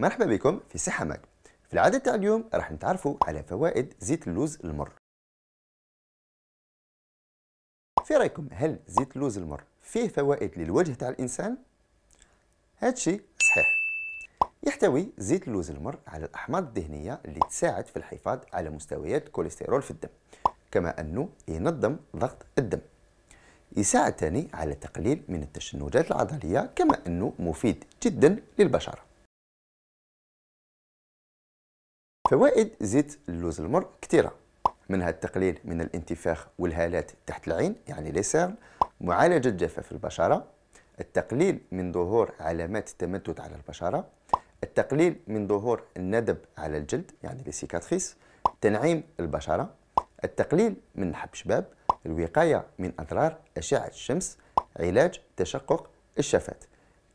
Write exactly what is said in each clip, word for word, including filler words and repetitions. مرحبا بكم في صحة ماج. في العدد تاع اليوم راح نتعرفوا على فوائد زيت اللوز المر. في رايكم هل زيت اللوز المر فيه فوائد للوجه تاع الانسان؟ هادشي صحيح. يحتوي زيت اللوز المر على الاحماض الدهنيه اللي تساعد في الحفاظ على مستويات الكوليسترول في الدم، كما انه ينظم ضغط الدم. يساعد ثاني على تقليل من التشنجات العضليه، كما انه مفيد جدا للبشره. فوائد زيت اللوز المر كثيرة، منها التقليل من الانتفاخ والهالات تحت العين يعني لي سيرن، معالجة جفاف البشرة، التقليل من ظهور علامات التمتت على البشرة، التقليل من ظهور الندب على الجلد يعني لي سيكاتريس، تنعيم البشرة، التقليل من حب شباب، الوقاية من أضرار أشعة الشمس، علاج تشقق الشفات.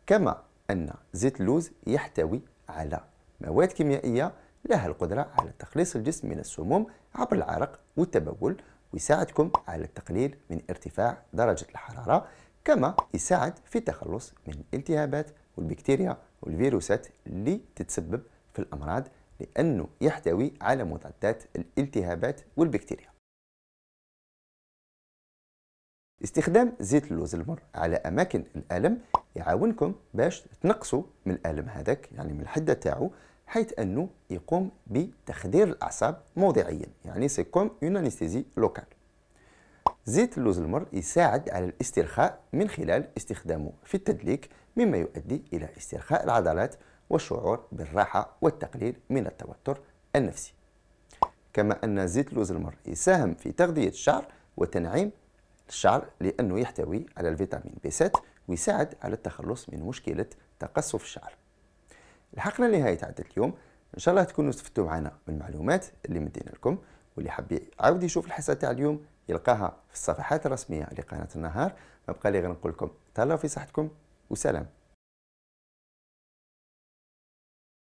كما أن زيت اللوز يحتوي على مواد كيميائية لها القدرة على تخليص الجسم من السموم عبر العرق والتبول، ويساعدكم على التقليل من ارتفاع درجة الحرارة، كما يساعد في التخلص من الالتهابات والبكتيريا والفيروسات اللي تتسبب في الأمراض، لأنه يحتوي على مضادات الالتهابات والبكتيريا. استخدام زيت اللوز المر على أماكن الألم يعاونكم باش تنقصوا من الألم هذاك، يعني من الحدة تاعو، حيث أنه يقوم بتخدير الأعصاب موضعيا، يعني سي كوم اون انستيزي لوكال. زيت اللوز المر يساعد على الاسترخاء من خلال استخدامه في التدليك، مما يؤدي إلى استرخاء العضلات والشعور بالراحة والتقليل من التوتر النفسي. كما أن زيت اللوز المر يساهم في تغذية الشعر وتنعيم الشعر، لأنه يحتوي على الفيتامين بي ستة ويساعد على التخلص من مشكلة تقصف الشعر. لحقنا لنهاية عدد اليوم، إن شاء الله تكونوا استفدتوا معنا من المعلومات اللي مدينا لكم، واللي حاب يعاود يشوف الحصة تاع اليوم يلقاها في الصفحات الرسمية لقناة النهار. ما بقى لي غير نقول لكم تهلاو في صحتكم وسلام.